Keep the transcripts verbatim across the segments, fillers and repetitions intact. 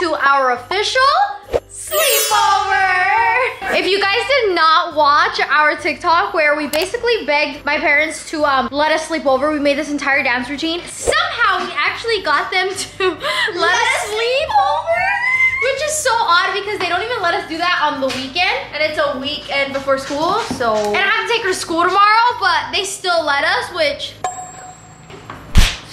To our official sleepover. If you guys did not watch our TikTok where we basically begged my parents to um, let us sleep over, we made this entire dance routine. Somehow we actually got them to let, let us sleep over, which is so odd because they don't even let us do that on the weekend, and it's a weekend before school, so. And I have to take her to school tomorrow, but they still let us, which.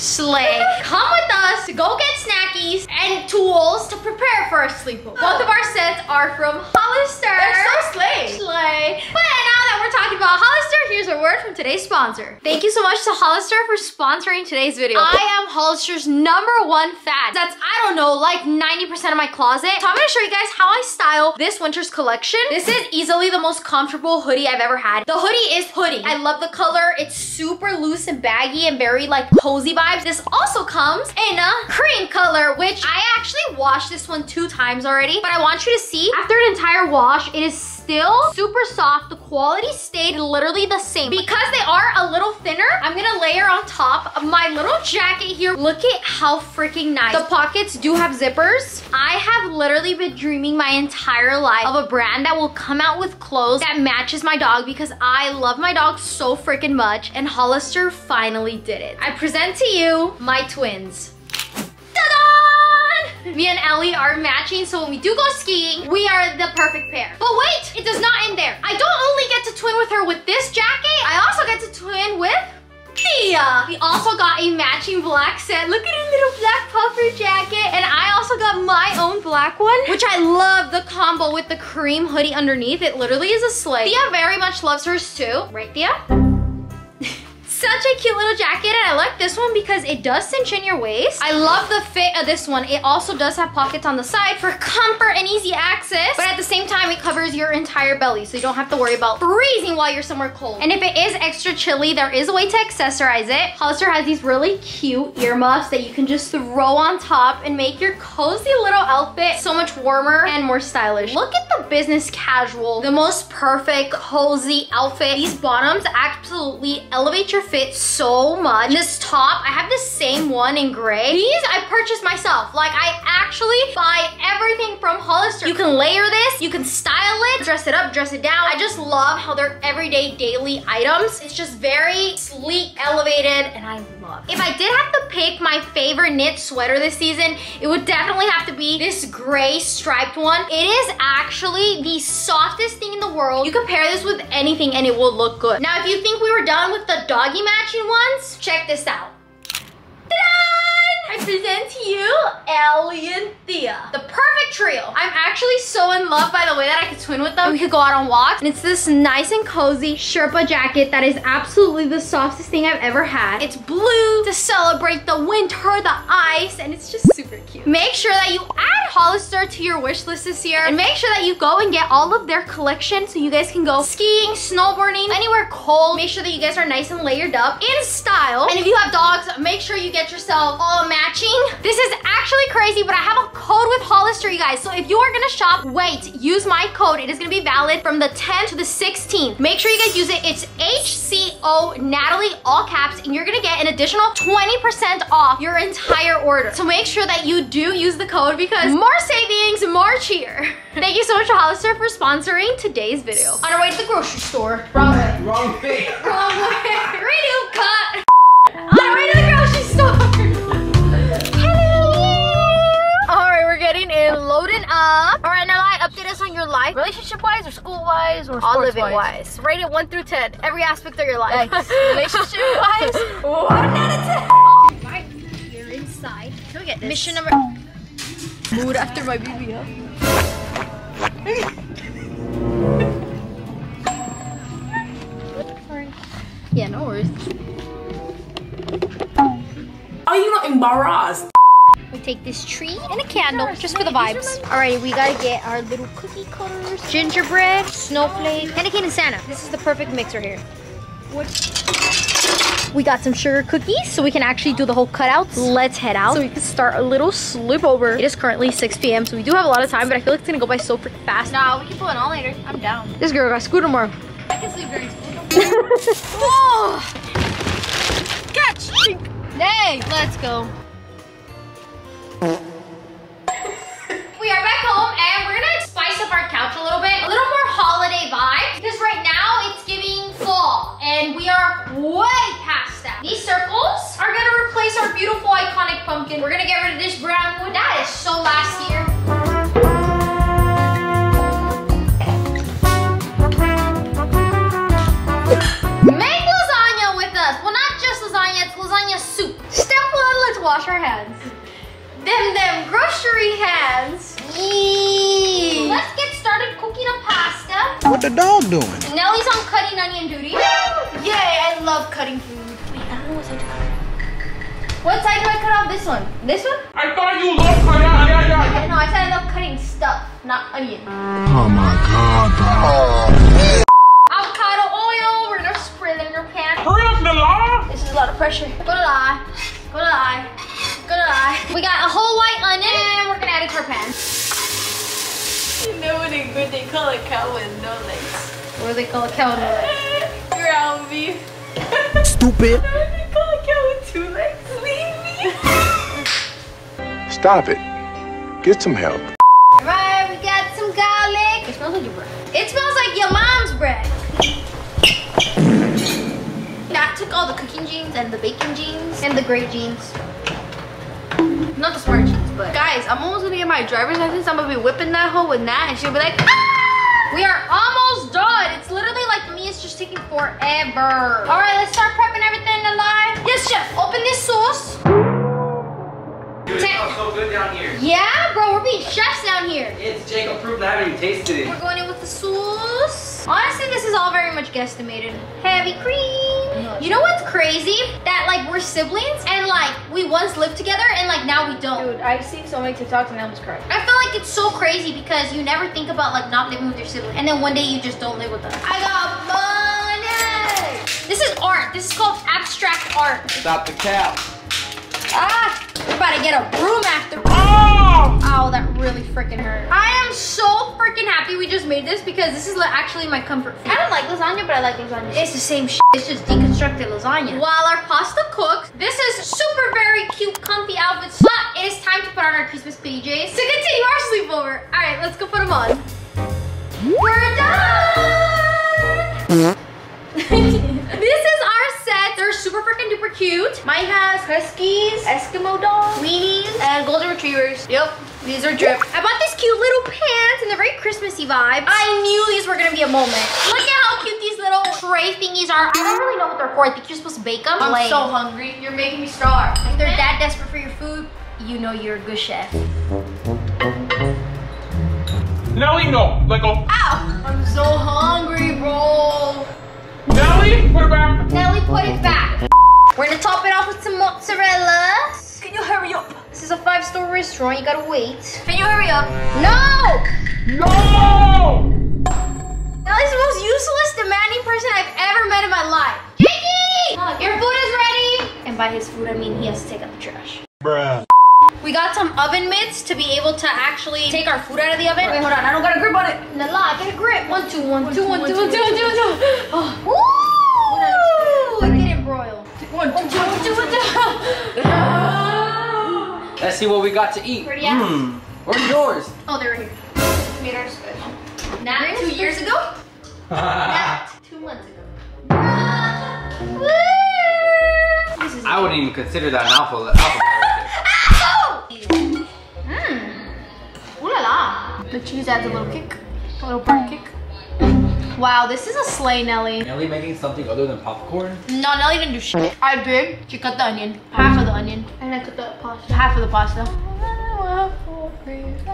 Slay. Come with us to go get snackies and tools to prepare for our sleepover. Both of our sets are from Hollister. They're so slay. Slay. But now that we're talking about Hollister, here's a word from today's sponsor. Thank you so much to Hollister for sponsoring today's video. I am Hollister's number one fan. That's, I don't know, like ninety percent of my closet. So I'm gonna show you guys how I style this winter's collection. This is easily the most comfortable hoodie I've ever had. The hoodie is hoodie. I love the color. It's super loose and baggy and very like cozy vibes. This also comes in a cream color, which I actually washed this one two times already, but I want you to see after an entire wash, it is still super soft. The quality stayed literally the same. Because they are a little thinner, I'm gonna layer on top of my little jacket here. Look at how freaking nice. The pockets do have zippers. I have literally been dreaming my entire life of a brand that will come out with clothes that matches my dog because I love my dog so freaking much, and Hollister finally did it. I present to you my twins. Me and Ellie are matching, so when we do go skiing, we are the perfect pair. But wait, it does not end there. I don't only get to twin with her with this jacket, I also get to twin with Tia. We also got a matching black set. Look at her little black puffer jacket. And I also got my own black one, which I love the combo with the cream hoodie underneath. It literally is a slay. Tia very much loves hers too. Right, Tia? Such a cute little jacket, and I like this one because it does cinch in your waist. I love the fit of this one. It also does have pockets on the side for comfort and easy access, but at the same time, it covers your entire belly, so you don't have to worry about freezing while you're somewhere cold. And if it is extra chilly, there is a way to accessorize it. Hollister has these really cute earmuffs that you can just throw on top and make your cozy little outfit so much warmer and more stylish. Look at the business casual, the most perfect cozy outfit. These bottoms absolutely elevate your fit so much. And this top, I have the same one in gray. These I purchased myself. Like, I actually buy everything from Hollister. You can layer this, you can style it, dress it up, dress it down. I just love how they're everyday daily items. It's just very sleek, elevated, and I love it. If I did have to pick my favorite knit sweater this season, it would definitely have to be this gray striped one. It is actually the softest thing in the world. You can pair this with anything and it will look good. Now, if you think we were done with the doggy matching ones, check this out. Ta-da! I present to you Ellie and Tia, the perfect trio. I'm actually so in love by the way that I could twin with them. We could go out on walks, and it's this nice and cozy Sherpa jacket that is absolutely the softest thing I've ever had. It's blue to celebrate the winter, the ice, and it's just super cute. Make sure that you add Hollister to your wish list this year, and make sure that you go and get all of their collection so you guys can go skiing, snowboarding, anywhere cold. Make sure that you guys are nice and layered up in style. And if you have dogs, make sure you get yourself all matching. This is actually crazy, but I have a code with Hollister, you guys. So if you are gonna shop, wait, use my code. It is gonna be valid from the tenth to the sixteenth. Make sure you guys use it. It's H C O Natalie, all caps, and you're gonna get an additional twenty percent off your entire order. So make sure that you do use the code because more savings, more cheer. Thank you so much to Hollister for sponsoring today's video. On our way to the grocery store. Wrong way. Wrong way. Wrong way. Redo cut. On our way to the grocery store. Loaded up. All right, now I update us on your life, relationship-wise, or school-wise, or all living-wise. Rate it one through ten, every aspect of your life. Nice. Relationship-wise, one out of ten. Right, you're inside. Go get this. Mission number. Mood after my baby. Yeah, no worries. Are you not embarrassed? take this tree and a candle just for the vibes. Alrighty, we gotta get our little cookie cutters, gingerbread, snowflake, candy cane, and Santa. This is the perfect mix right here. What? We got some sugar cookies so we can actually do the whole cutouts. Let's head out so we can start a little sleepover. It is currently six P M so we do have a lot of time, but I feel like it's gonna go by so freaking fast. Nah, we can pull it all later. I'm down. This girl got school tomorrow. I can sleep during school tomorrow. Oh. Catch! Hey, let's go. We are back home and we're gonna spice up our couch a little bit. A little more holiday vibe because right now it's giving fall and we are way past that. These circles are gonna replace our beautiful iconic pumpkin. We're gonna get rid of this brown wood. That is so last year. Make lasagna with us. Well, not just lasagna, it's lasagna soup. Step one, let's wash our hands. Them, them grocery hands. Yee. Let's get started cooking a pasta. What the dog doing? Nelly's on cutting onion duty. Yay, I love cutting food. Wait, I don't know what side to cut off. What side do I cut off? This one? This one? I thought you loved cutting. Yeah, yeah. No, I said I love cutting stuff, not onion. Oh my god, bro. Avocado oil, we're gonna spray it in your pan. Hurry up, Nala. This is a lot of pressure. Go to lie. Go to lie. We got a whole white onion and we're gonna add it to our pan. You know what a good they call a cow with no legs. What do they call a cow with no legs? Ground beef. Stupid. What do they call a cow with two legs? Leave me. Stop it. Get some help. Alright, we got some garlic. It smells like your bread. It smells like your mom's bread. That took all the cooking jeans and the baking jeans and the gray jeans. Not the smart jeans, but guys, I'm almost gonna get my driver's license. I'm gonna be whipping that hoe with Nat and she'll be like, ah! We are almost done. It's literally like the meat is just taking forever. All right, let's start prepping everything alive. Yes, chef, open this sauce. Dude, it smells so good down here. Yeah, bro, we're being chefs down here. It's Jacob proof. I haven't even tasted it. We're going in with the sauce. Honestly, this is all very much guesstimated. Heavy cream. You know what's crazy? That like we're siblings and like we once lived together and like now we don't. Dude, I've seen so many TikToks and I almost cried. I feel like it's so crazy because you never think about like not living with your sibling and then one day you just don't live with them. I got money! This is art. This is called abstract art. Stop the cow. Ah! We're about to get a broom after. Oh! Ow, that really freaking hurt. I am so freaking happy we just made this because this is actually my comfort food. I don't like lasagna, but I like lasagna. It's the same shit. It's just deconstructed lasagna. While our pasta cooks, this is super very cute, comfy outfits. But it is time to put on our Christmas P Js to continue our sleepover. All right, let's go put them on. We're done! This is our set. They're super freaking duper cute. Mine has huskies, Eskimo dogs, weenies, and golden retrievers. Yep, these are drip. I bought this cute little pants and they're very Christmassy vibes. I knew these were gonna be a moment. Look at how cute these little tray thingies are. I don't really know what they're for. I think you're supposed to bake them. I'm like, so hungry. You're making me starve. If they're that desperate for your food, you know you're a good chef. Nelly, no. Let go. Ow! I'm so hungry, bro. Nelly, put it back. Nelly, put it back. We're gonna top it off with some mozzarella. Can you hurry up? This is a five-star restaurant, you gotta wait. Can you hurry up? No! No! Nelly's the most useless, demanding person I've ever met in my life. Jakey! Oh, your food is ready! And by his food, I mean he has to take out the trash. Bruh. We got some oven mitts to be able to actually take our food out of the oven. Wait, hold on, I don't got a grip on it. Nala, get a grip. One, two, one, one two, one, two, one, two, one, two, one, two. Oh. Ooh! It didn't broil. One, two, one, two, one, two, one, two. Oh. Let's see what we got to eat. Where's mm. Where yours? Oh, they're right here. Made our special. Not two years ago? Not two months ago. This is I wouldn't even consider that an alpha. alpha. The cheese adds a little kick, a little burnt kick. Wow, this is a slay, Nelly. Nelly making something other than popcorn? No, Nelly didn't do shit. I did. She cut the onion, half of the onion. And I cut the pasta. Half of the pasta.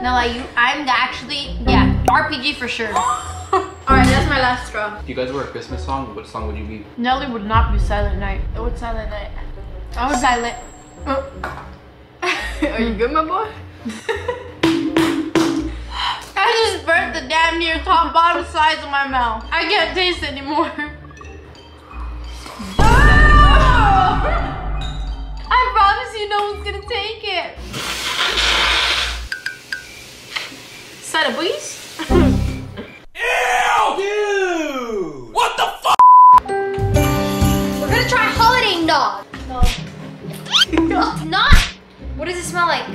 Nelly, you, I'm actually, yeah, R P G for sure. All right, that's my last straw. If you guys were a Christmas song, what song would you be? Nelly would not be Silent Night. It would Silent Night. I would Silent. Are you good, my boy? I just burnt the damn near top bottom sides of my mouth. I can't taste anymore. Oh! I promise you no one's gonna take it. Side of boogies? Ew! Dude! What the fuck? We're gonna try holidaying dog. No. It's not! What does it smell like?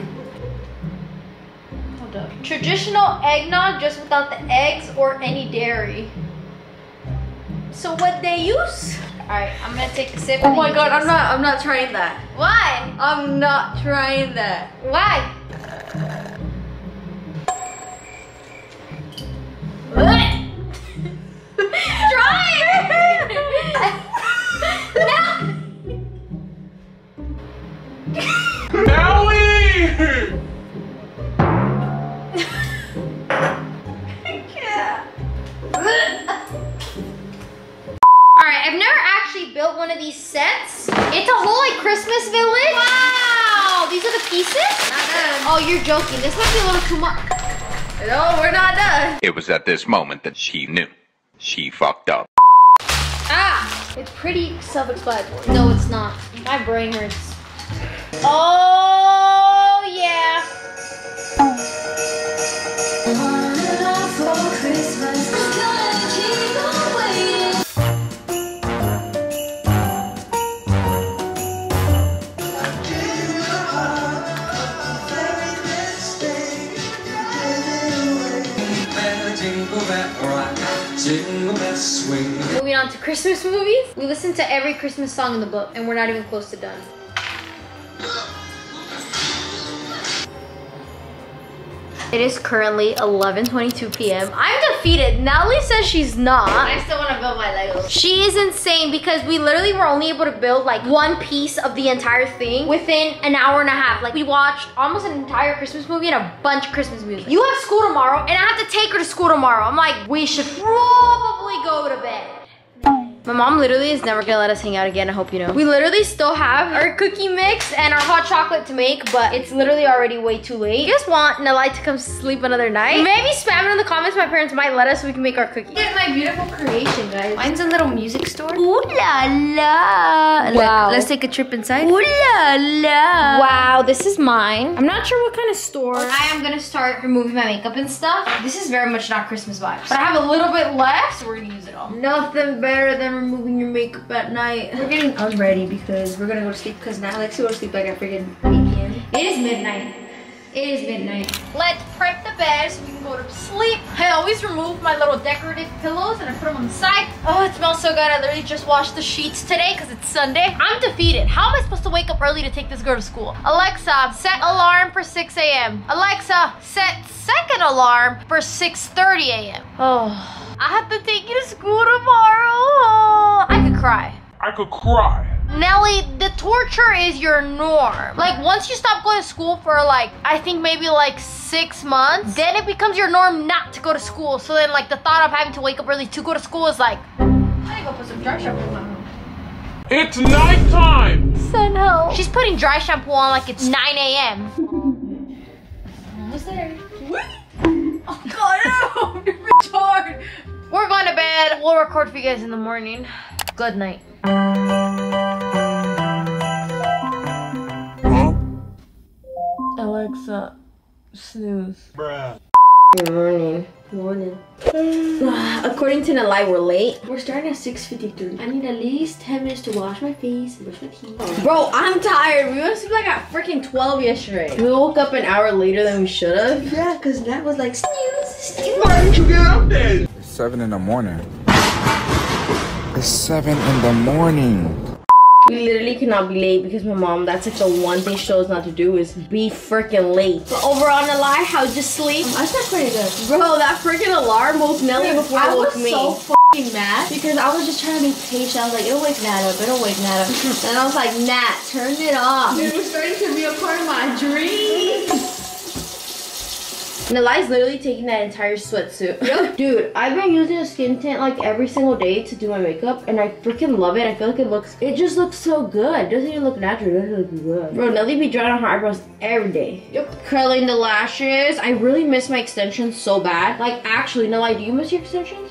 Hold up. Traditional eggnog just without the eggs or any dairy. So what they use? Alright, I'm gonna take a sip. Oh my god, I'm not I'm not trying that. Why? I'm not trying that. Why? Joking, this might be a little too much. No, we're not done. It was at this moment that she knew. She fucked up. Ah! It's pretty self-explanatory. No, it's not. My brain hurts. Oh, yeah. Moving on to Christmas movies. We listen to every Christmas song in the book, and we're not even close to done. It is currently eleven twenty-two p m I'm defeated. Nelly says she's not. I still want to build my Legos. She is insane because we literally were only able to build like one piece of the entire thing within an hour and a half. Like we watched almost an entire Christmas movie and a bunch of Christmas music. You have school tomorrow and I have to take her to school tomorrow. I'm like, we should probably go to bed. My mom literally is never gonna let us hang out again, I hope you know. We literally still have our cookie mix and our hot chocolate to make, but it's literally already way too late. You guys want Nelai to come sleep another night? Maybe spam it in the comments, my parents might let us so we can make our cookies. Look at my beautiful creation, guys. Mine's a little music store. Ooh la la. Wow. Let, let's take a trip inside. Ooh la la. Wow, this is mine. I'm not sure what kind of store. I am gonna start removing my makeup and stuff. This is very much not Christmas vibes. But I have a little bit left, so we're gonna use it all. Nothing better than removing your makeup at night. We're getting unready because we're gonna go to sleep because now Alex will sleep like a freaking weekend. It is midnight. It is midnight. Let's prep the bed so we can go to sleep. I always remove my little decorative pillows and I put them on the side. Oh, it smells so good. I literally just washed the sheets today because it's Sunday. I'm defeated. How am I supposed to wake up early to take this girl to school? Alexa, set alarm for six a m Alexa, set second alarm for six thirty a m Oh. I have to take you to school tomorrow. Oh, I could cry. I could cry. Nelly, the torture is your norm. Like once you stop going to school for like, I think maybe like six months, then it becomes your norm not to go to school. So then like the thought of having to wake up early to go to school is like, I gotta go put some dry shampoo on. It's nighttime. Sun help. She's putting dry shampoo on like it's nine a m Almost there. Oh God, no. Hard. We're going to bed. We'll record for you guys in the morning. Good night. Alexa, snooze. Bruh. Good morning. Good morning. According to Nelai, we're late. We're starting at six fifty-three. I need at least ten minutes to wash my face and brush my teeth. Oh. Bro, I'm tired. We went to sleep like at freaking twelve yesterday. We woke up an hour later than we should have. Yeah, because that was like snooze, snooze. Why didn't you get up then? It's seven in the morning. It's seven in the morning. We literally cannot be late because my mom, that's like the one thing she chose not to do is be freaking late. But overall, Nelai, how'd you sleep? I slept pretty good. Bro, that freaking alarm woke Nelly before it woke me. I was so f***ing mad because I was just trying to be patient. I was like, it'll wake Nat up, it'll wake Nat up. And I was like, Nat, turn it off. It was starting to be a part of my dream. And Eli's literally taking that entire sweatsuit. Yep. Dude, I've been using a skin tint like every single day to do my makeup, and I freaking love it. I feel like it looks, it just looks so good. It doesn't even look natural, it doesn't look good. Bro, Nelly be drawing on her eyebrows every day. Yep. Curling the lashes. I really miss my extensions so bad. Like, actually, Nelly, do you miss your extensions?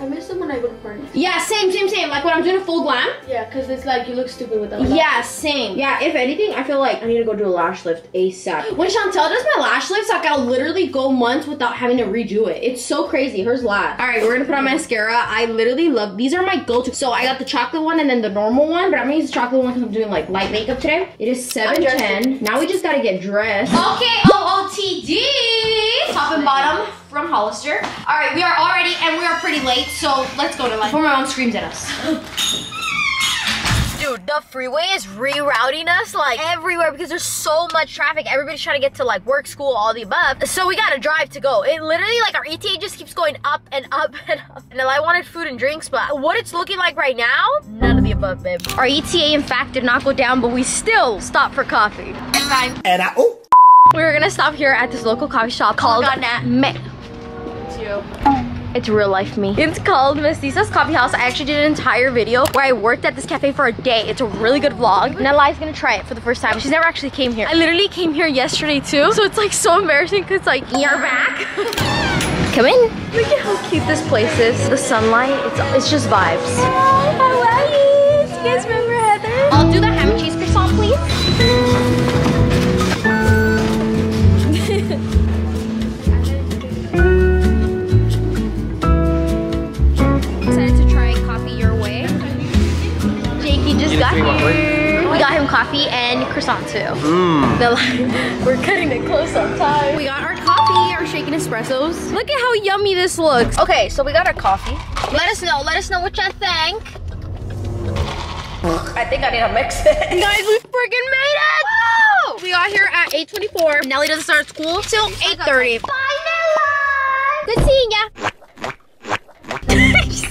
I miss them when I go to parties. Yeah, same, same, same. Like when I'm doing a full glam. Yeah, because it's like you look stupid without them. Yeah, same. Yeah, if anything, I feel like I need to go do a lash lift ASAP. When Chantel does my lash lifts, like I'll literally go months without having to redo it. It's so crazy. Hers last. All right, we're gonna put on mascara. I literally love, these are my go-to. So I got the chocolate one and then the normal one, but I'm gonna use the chocolate one because I'm doing like light makeup today. It is seven ten. Now we just gotta get dressed. Okay, O O T D. Top and bottom. From Hollister. All right, we are already, and we are pretty late, so let's go to lunch before my mom screams at us. Dude, the freeway is rerouting us like everywhere because there's so much traffic. Everybody's trying to get to like work, school, all the above. So we gotta drive to go. It literally, like our E T A just keeps going up and up and up. And I wanted food and drinks, but what it's looking like right now, none of the above, babe. Our E T A, in fact, did not go down, but we still stopped for coffee. And I, and I, oh. We were gonna stop here at this local coffee shop called Met. It's real life me. It's called Mestiza's Coffee House. I actually did an entire video where I worked at this cafe for a day. It's a really good vlog. And Eli's gonna try it for the first time. She's never actually came here. I literally came here yesterday too. So it's like so embarrassing because like, you're back. Come in. Look at how cute this place is. The sunlight, it's, it's just vibes. Hello, how are you? Do you guys remember Heather? I'll do the ham and cheese croissant, please. Got we got him coffee and croissant too. Mm. The, like, we're cutting it close on time. We got our coffee, our shaken espressos. Look at how yummy this looks. Okay, so we got our coffee. Let us know, let us know what y'all think. I think I need to mix it. Guys, we freaking made it! Woo! We got here at eight twenty-four. Nelly doesn't start school till eight thirty. Bye, Nella! Good seeing ya.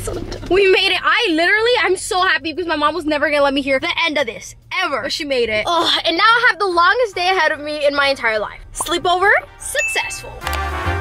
So we made it. I literally, I'm so happy because my mom was never gonna let me hear the end of this ever. But she made it. Oh, and now I have the longest day ahead of me in my entire life. Sleepover, successful.